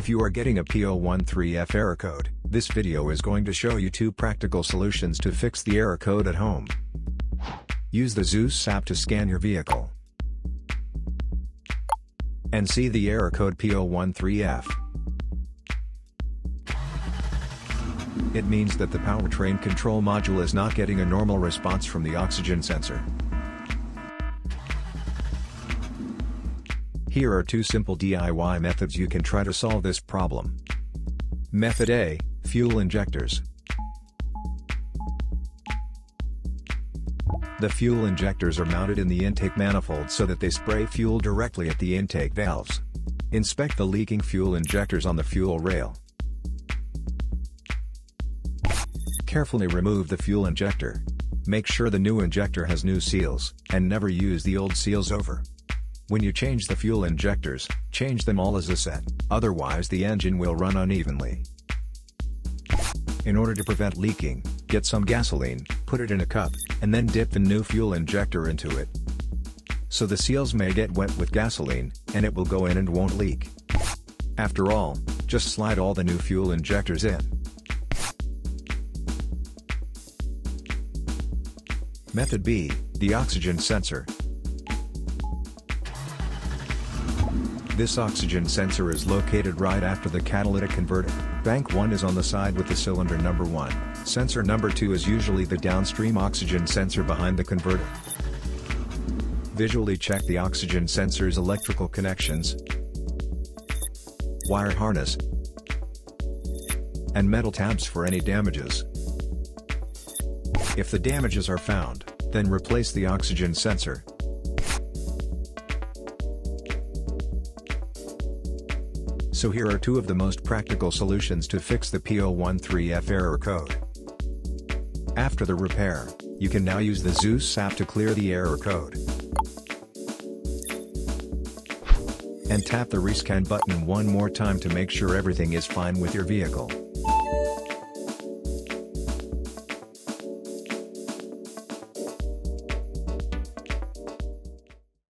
If you are getting a P013F error code, this video is going to show you two practical solutions to fix the error code at home. Use the Zeus app to scan your vehicle and see the error code P013F. It means that the powertrain control module is not getting a normal response from the oxygen sensor. Here are two simple DIY methods you can try to solve this problem. Method A, fuel injectors. The fuel injectors are mounted in the intake manifold so that they spray fuel directly at the intake valves. Inspect the leaking fuel injectors on the fuel rail. Carefully remove the fuel injector. Make sure the new injector has new seals, and never use the old seals over. When you change the fuel injectors, change them all as a set, otherwise the engine will run unevenly. In order to prevent leaking, get some gasoline, put it in a cup, and then dip the new fuel injector into it. So the seals may get wet with gasoline, and it will go in and won't leak. After all, just slide all the new fuel injectors in. Method B, the oxygen sensor. This oxygen sensor is located right after the catalytic converter. Bank 1 is on the side with the cylinder number 1. Sensor number 2 is usually the downstream oxygen sensor behind the converter. Visually check the oxygen sensor's electrical connections, wire harness, and metal tabs for any damages. If the damages are found, then replace the oxygen sensor. So here are two of the most practical solutions to fix the P013F error code. After the repair, you can now use the Zeus app to clear the error code and tap the rescan button one more time to make sure everything is fine with your vehicle.